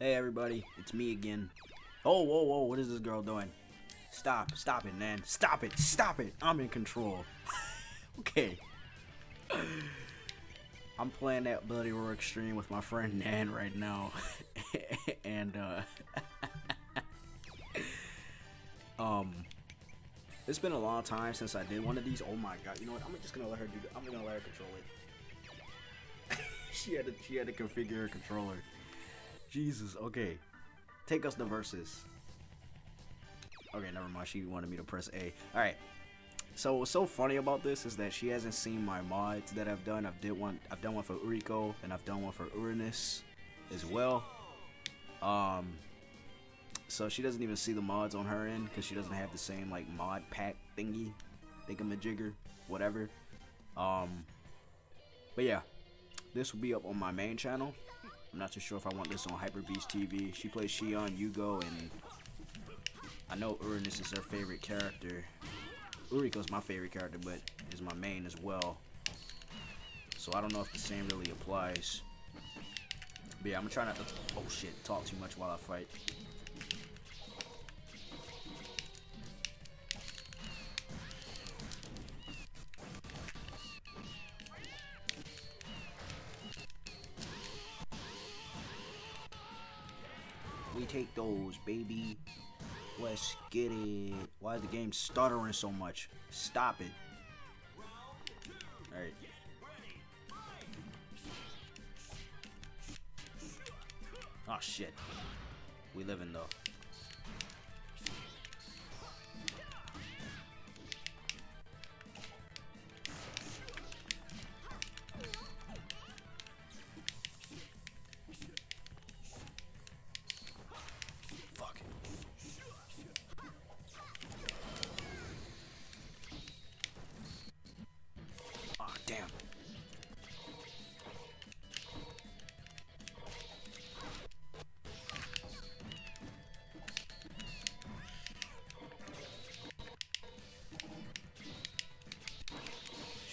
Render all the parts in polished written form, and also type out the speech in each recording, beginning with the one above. Hey everybody, it's me again. Oh, whoa, whoa, what is this girl doing? Stop it, NaN. Stop it. I'm in control. Okay. I'm playing that Bloody Roar Extreme with my friend NaN right now. And, it's been a long time since I did one of these. Oh my god, you know what? I'm just gonna let her do that. I'm gonna let her control it. She had to configure her controller. Jesus, okay. Take us to versus. Okay, never mind. She wanted me to press A. Alright. So what's so funny about this is that she hasn't seen my mods that I've done. I've done one for Uriko and I've done one for Uranus as well. So she doesn't even see the mods on her end because she doesn't have the same like mod pack thingy. Thingamajigger, whatever. But yeah. This will be up on my main channel. I'm not too sure if I want this on Hyperbeast TV. She plays Xion, Yugo, and I know Uranus is her favorite character. Uriko's my favorite character, but is my main as well. So I don't know if the same really applies. But yeah, I'm gonna try not to talk too much while I fight. We take those, baby. Let's get it. Why is the game stuttering so much? Stop it. Alright. Oh shit. We living though.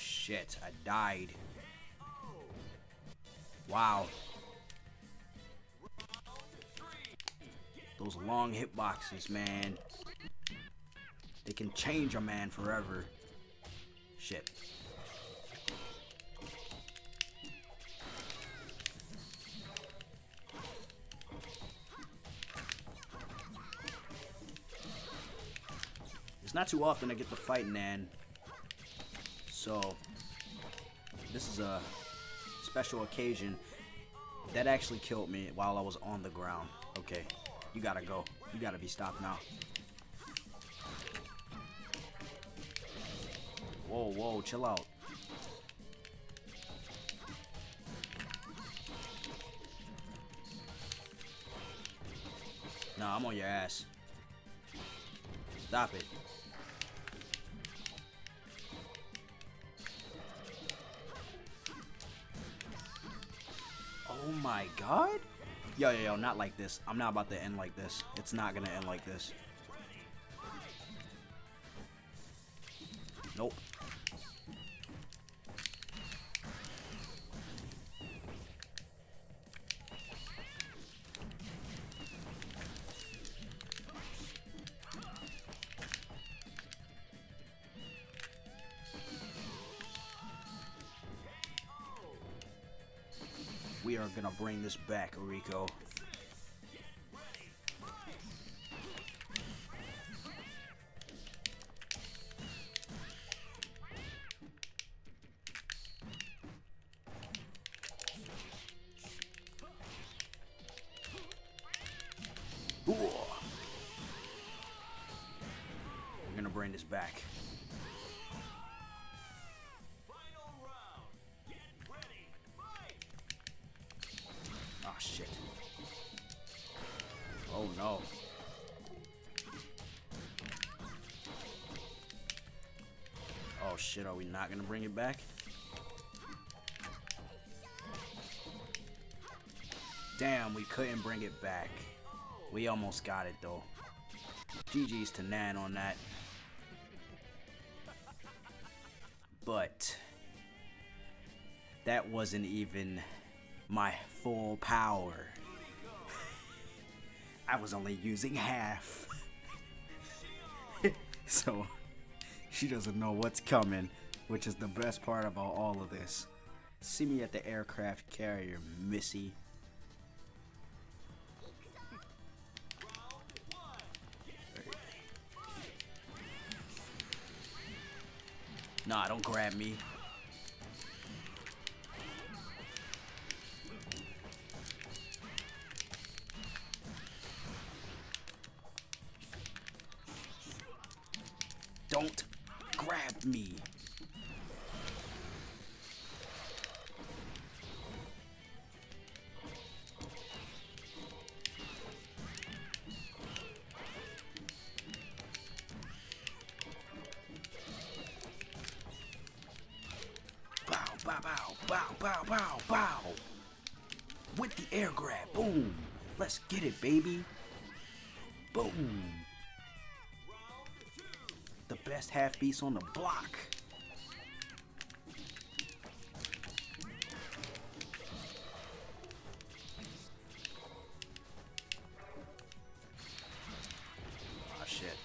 Shit, I died. Wow. Those long hitboxes, man. They can change a man forever. Shit. It's not too often I get to fight NaN. So this is a special occasion. That actually killed me while I was on the ground. Okay, you gotta go. You gotta be stopped now. Whoa, whoa, chill out. Nah, I'm on your ass. Stop it. Oh my god? Yo, not like this. I'm not about to end like this. It's not gonna end like this. Nope. We are gonna bring this back, Uriko. We're gonna bring this back. Shit. Oh no. Oh shit, are we not gonna bring it back? Damn, we couldn't bring it back. We almost got it though. GG's to NaN on that. But that wasn't even my full power. I was only using half. So she doesn't know what's coming, which is the best part about all of this. See me at the aircraft carrier, Missy. Nah, don't grab me. Don't grab me. Bow, bow, bow, bow, bow, bow. With the air grab, boom. Let's get it, baby. Boom. The best half beast on the block. Ah, shit.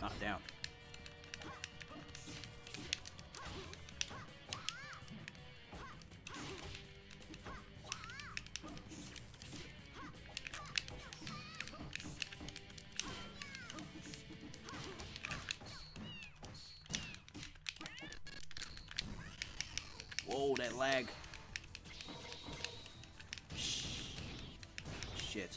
Not down. Whoa, that lag. Shit.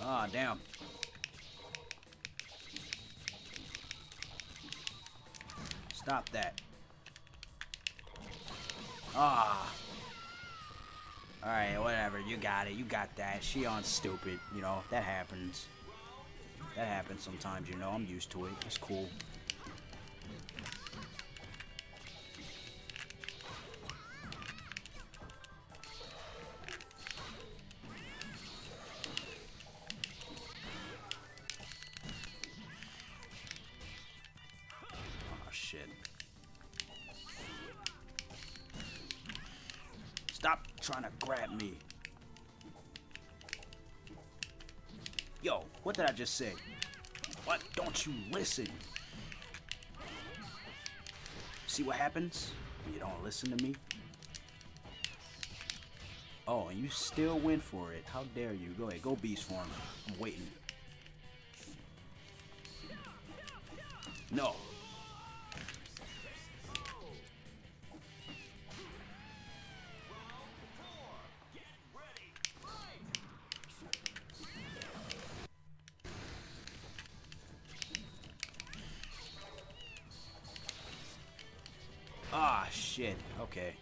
Ah, damn. Stop that. Ah. Alright, whatever. You got it. You got that. Xion's stupid. You know, that happens. That happens sometimes, you know. I'm used to it. It's cool. Shit. Stop trying to grab me. Yo, what did I just say? What? Don't you listen? See what happens when you don't listen to me? Oh, and you still win for it. How dare you? Go ahead, go beast for him. I'm waiting. No. Ah, shit. Okay.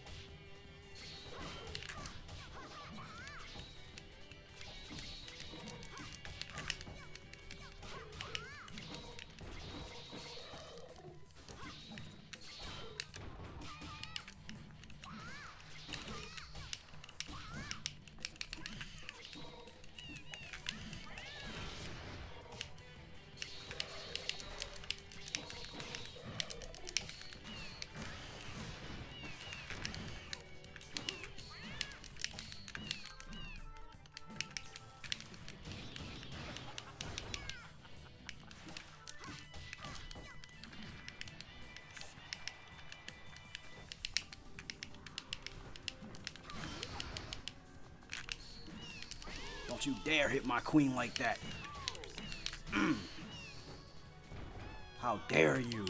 Don't you dare hit my queen like that. How dare you?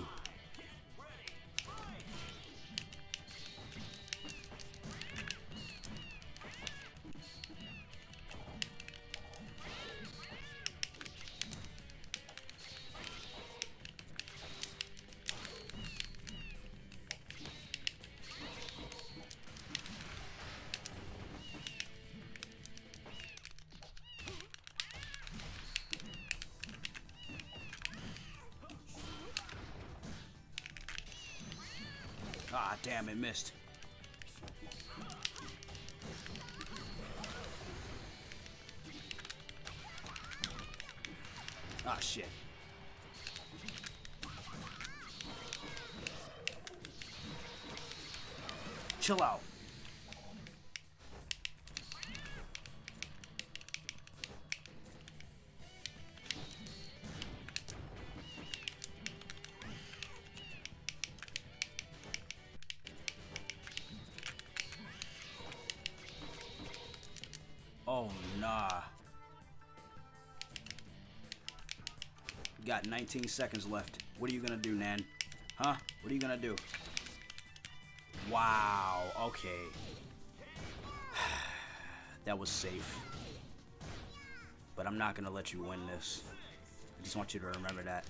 Ah, damn, it missed. Ah, shit. Chill out. Oh, nah. Got 19 seconds left. What are you gonna do, Nan? Huh? What are you gonna do? Wow, okay. That was safe. But I'm not gonna let you win this. I just want you to remember that.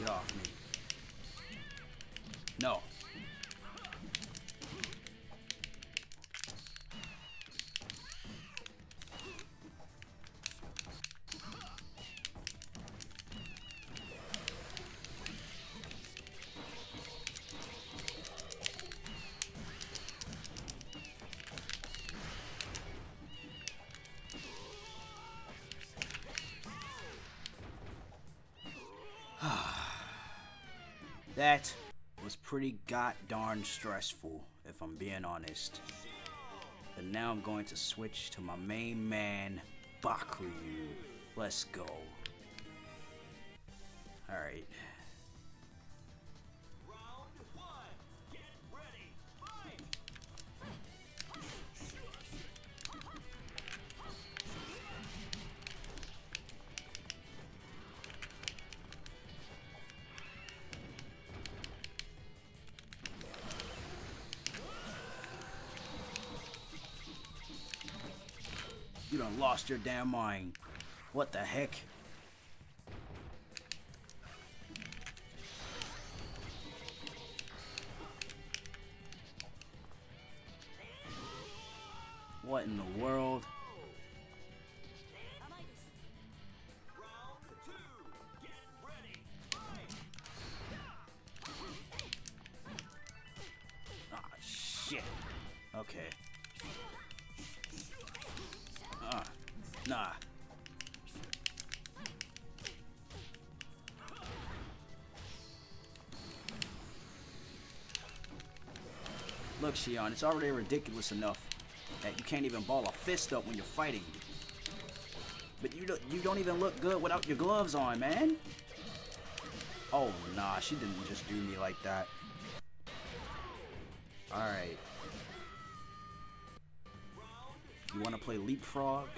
Get off me. No. That was pretty god-darn stressful, if I'm being honest. But now I'm going to switch to my main man, Bakuryu. Let's go. Alright. You done lost your damn mind. What the heck? What in the world? Ah, shit. Okay. Nah. Look, Xion, it's already ridiculous enough that you can't even ball a fist up when you're fighting. But you don't even look good without your gloves on, man. Oh, nah, she didn't just do me like that. Alright. You wanna play leapfrog?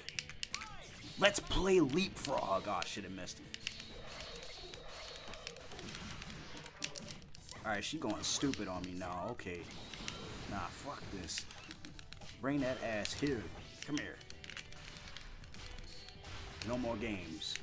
Let's play leapfrog. Oh, shit, I missed. Alright, she going stupid on me now. Okay. Nah, fuck this. Bring that ass here. Come here. No more games.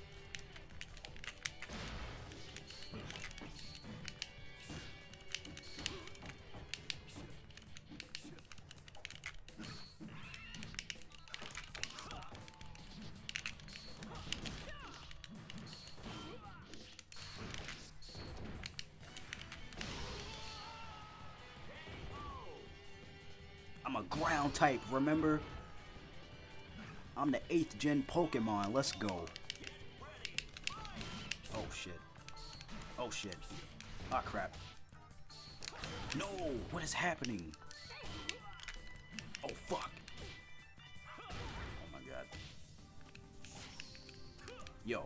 I'm a ground type, remember? I'm the 8th gen Pokemon, let's go. Oh shit. Oh shit. Ah, crap. No! What is happening? Oh fuck. Oh my god. Yo.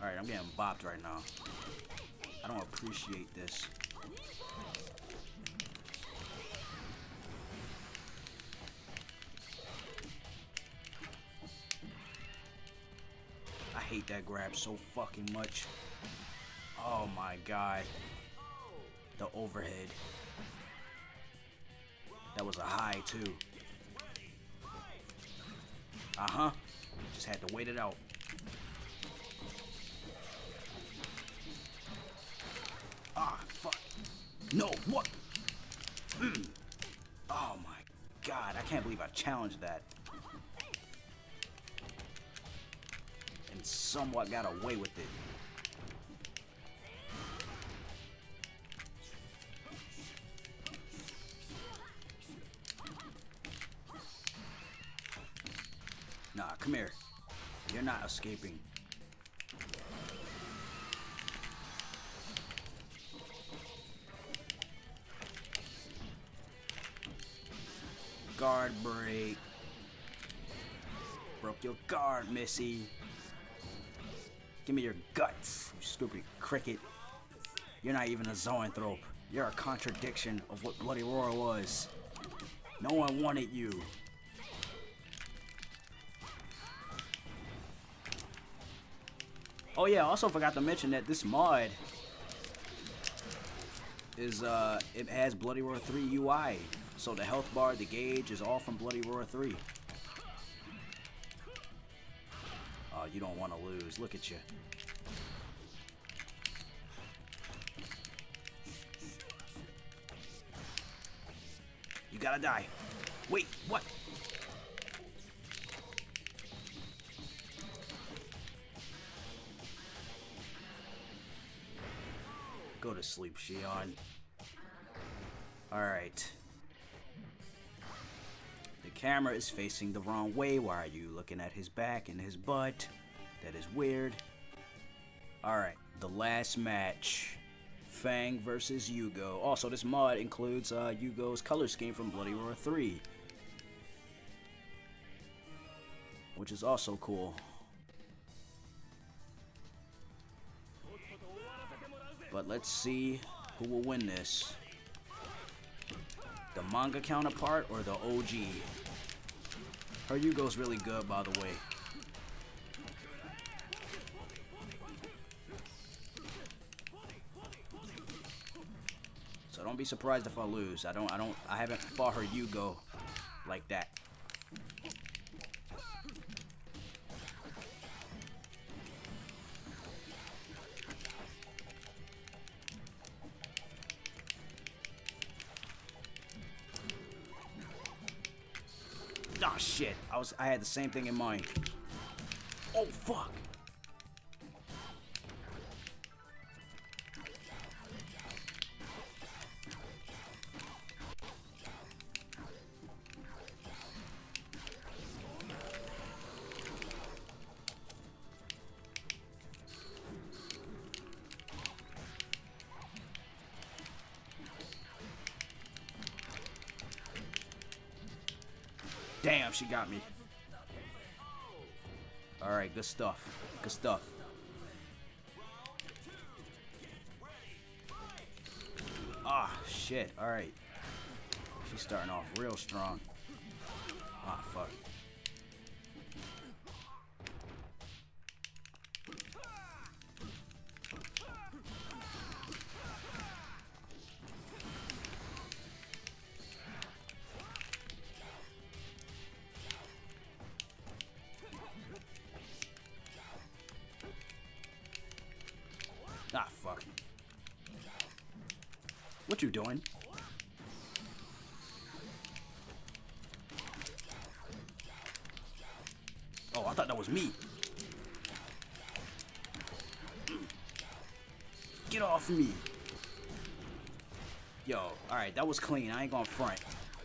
Alright, I'm getting bopped right now. I don't appreciate this. I hate that grab so fucking much. Oh my god. The overhead. That was a high too. Uh-huh. Just had to wait it out. Ah, fuck. No, what? Oh my god. I can't believe I challenged that. somewhat got away with it. Nah, come here. You're not escaping. Guard break. Broke your guard, Missy. Give me your guts, you stupid cricket. You're not even a zoanthrope. You're a contradiction of what Bloody Roar was. No one wanted you. Oh yeah, I also forgot to mention that this mod is it has Bloody Roar 3 UI. So the health bar, the gauge is all from Bloody Roar 3. Oh, you don't want to lose. Look at you. You gotta die. Wait, what? Go to sleep, Xion. Alright. The camera is facing the wrong way. Why are you looking at his back and his butt? That is weird. Alright, the last match. Fang versus Yugo. Also, this mod includes Yugo's color scheme from Bloody Roar 3. Which is also cool. But let's see who will win this. The manga counterpart or the OG? Her Yugo's really good, by the way. So don't be surprised if I lose. I haven't fought her Yugo like that. Ah, shit. I had the same thing in mind. Oh, fuck. Damn, she got me. Alright, good stuff. Good stuff. Ah, shit. Alright. She's starting off real strong. Ah, fuck. Ah, fuck. What you doing? Oh, I thought that was me. Get off me. Yo, alright, that was clean. I ain't gonna front.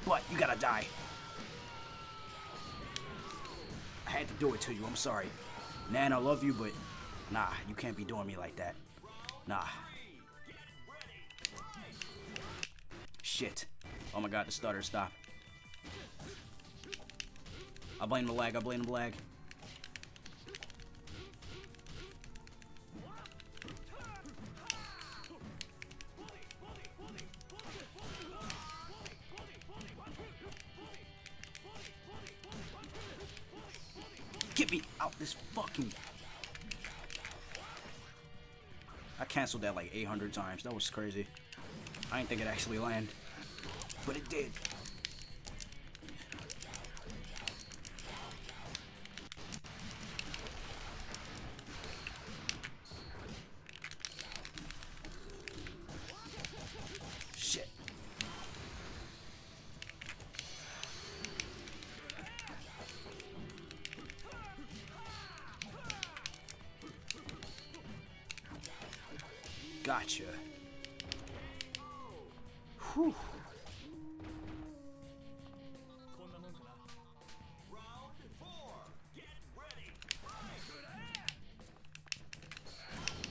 But you gotta die. I had to do it to you. I'm sorry. NaN, I love you, but nah, you can't be doing me like that. Nah. Shit. Oh my god, the stutter stopped. I blame the lag, I blame the lag. Get me out this fucking... I canceled that like 800 times. That was crazy. I didn't think it actually landed, but it did. Shit. Gotcha. Whew.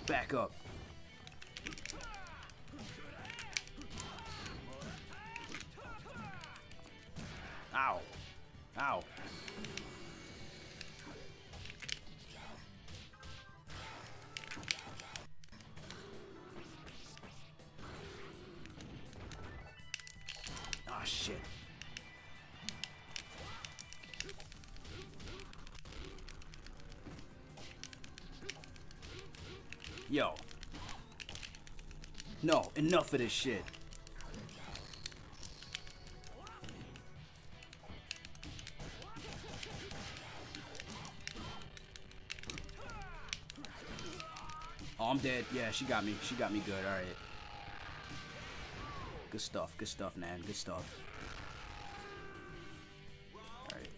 Back up. Ow. Ow. Ah, shit. Yo. No, enough of this shit. Oh, I'm dead. Yeah, she got me. She got me good. All right. Good stuff. Good stuff, Nan. Good stuff. All right.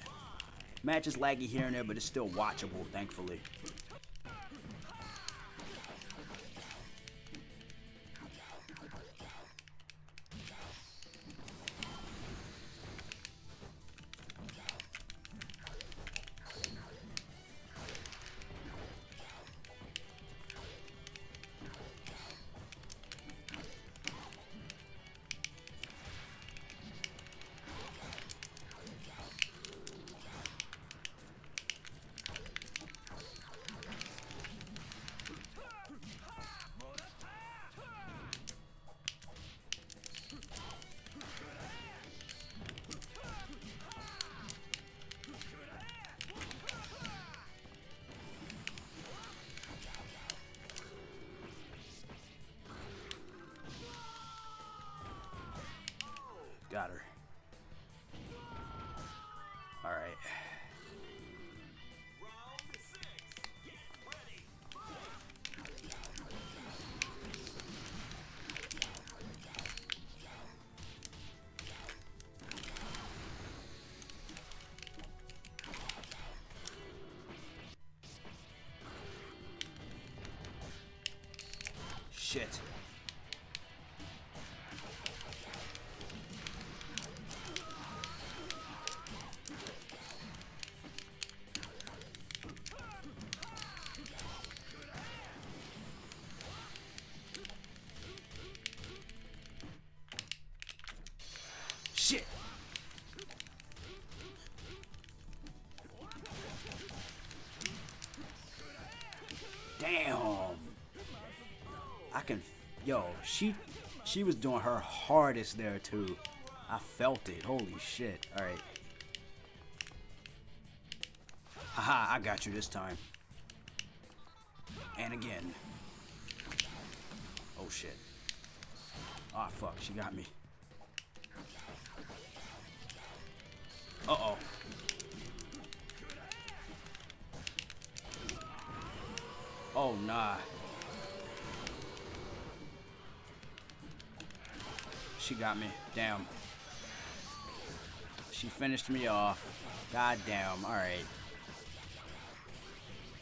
Match is laggy here and there, but it's still watchable, thankfully. Got her. All right. Shit. Shit. Damn. I can. Yo, she was doing her hardest there too. I felt it. Holy shit. All right. Haha, I got you this time. And again. Oh shit. Ah, fuck. She got me. Uh-oh. Oh, nah. She got me. Damn. She finished me off. God damn. All right.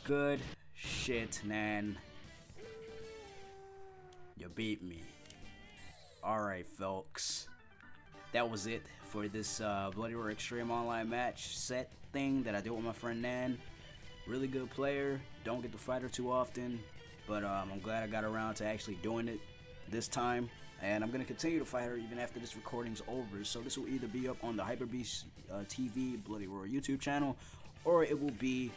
Good shit, Nan. You beat me. All right, folks. That was it for this Bloody Roar Extreme Online match set thing that I do with my friend Nan. Really good player. Don't get to fight her too often, but I'm glad I got around to actually doing it this time. And I'm going to continue to fight her even after this recording's over. So this will either be up on the Hyperbeast TV Bloody Roar YouTube channel, or it will be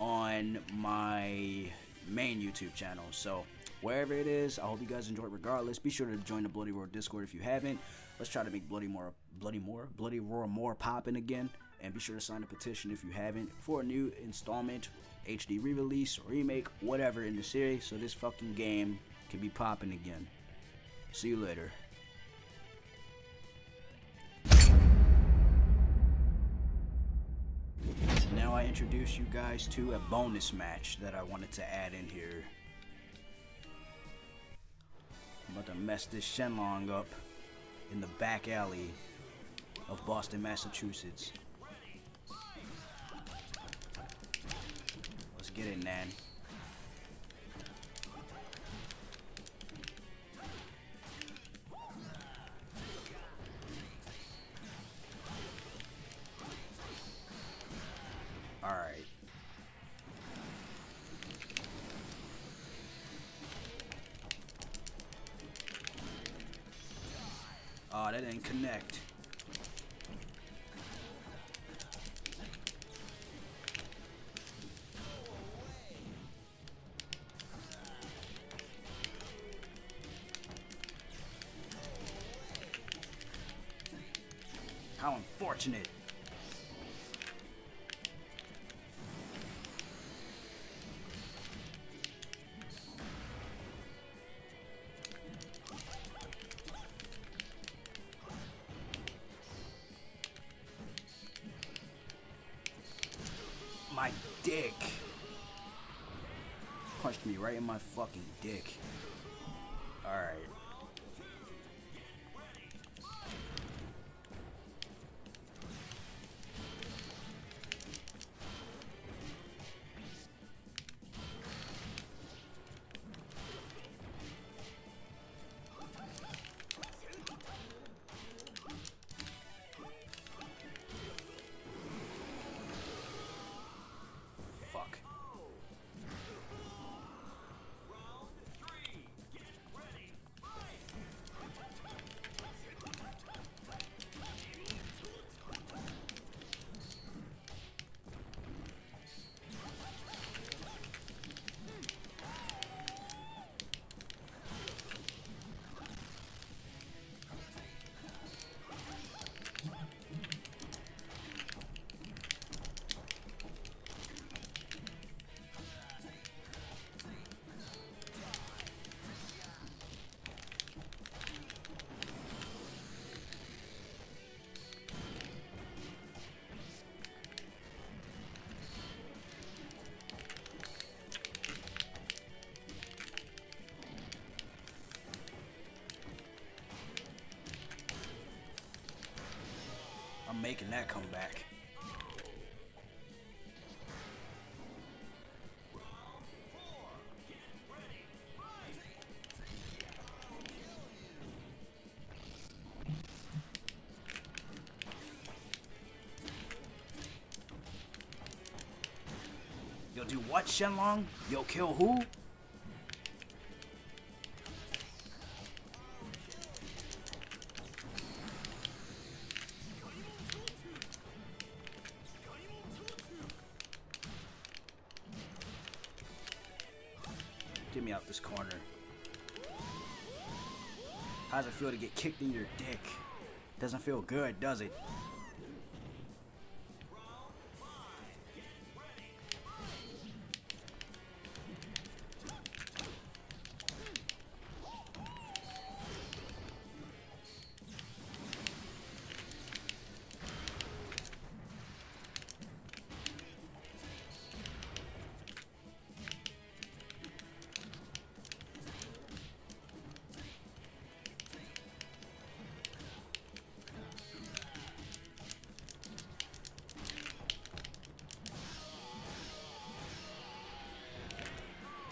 on my main YouTube channel. So wherever it is, I hope you guys enjoyed regardless. Be sure to join the Bloody Roar Discord if you haven't. Let's try to make Bloody Roar more poppin' again. And be sure to sign a petition if you haven't for a new installment, HD re-release, remake, whatever in the series, so this fucking game can be poppin' again. See you later. Now I introduce you guys to a bonus match that I wanted to add in here. I'm about to mess this Shenlong up in the back alley of Boston, Massachusetts. Let's get it, Nan. Oh, that didn't connect. How unfortunate. My dick. Punched me right in my fucking dick. Alright. Making that come back. You'll do what, Shenlong? You'll kill who? Get me out this corner. How does it feel to get kicked in your dick? Doesn't feel good, does it?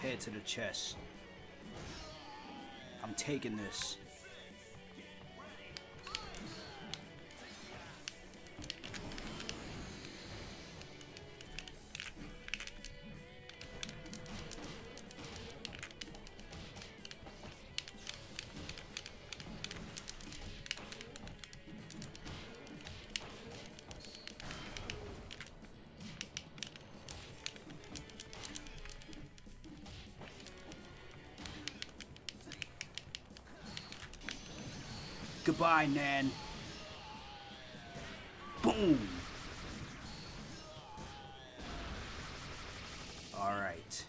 Head to the chest. I'm taking this. Goodbye, NaN. Boom. All right.